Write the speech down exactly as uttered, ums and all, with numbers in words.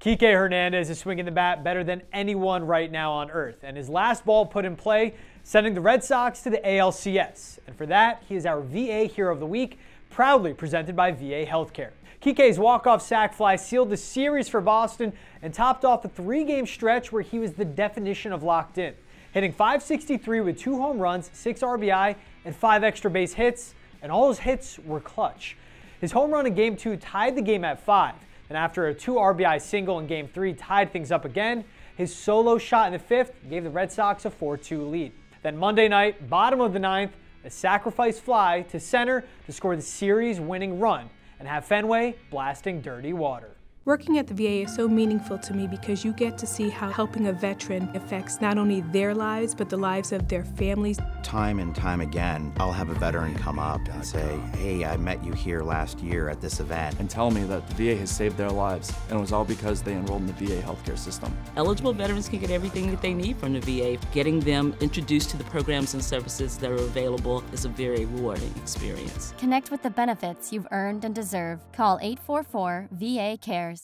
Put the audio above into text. Kiké Hernandez is swinging the bat better than anyone right now on earth, and his last ball put in play, sending the Red Sox to the A L C S. And for that, he is our V A Hero of the Week, proudly presented by V A Healthcare. Kiké's walk-off sac fly sealed the series for Boston and topped off a three-game stretch where he was the definition of locked in, hitting five sixty-three with two home runs, six R B I, and five extra base hits, and all his hits were clutch. His home run in Game two tied the game at five. And after a two R B I single in Game three tied things up again, his solo shot in the fifth gave the Red Sox a four two lead. Then Monday night, bottom of the ninth, a sacrifice fly to center to score the series-winning run and have Fenway blasting dirty water. Working at the V A is so meaningful to me because you get to see how helping a veteran affects not only their lives, but the lives of their families. Time and time again, I'll have a veteran come up and say, hey, I met you here last year at this event. And tell me that the V A has saved their lives, and it was all because they enrolled in the V A healthcare system. Eligible veterans can get everything that they need from the V A. Getting them introduced to the programs and services that are available is a very rewarding experience. Connect with the benefits you've earned and deserve. Call eight four four V A CARES.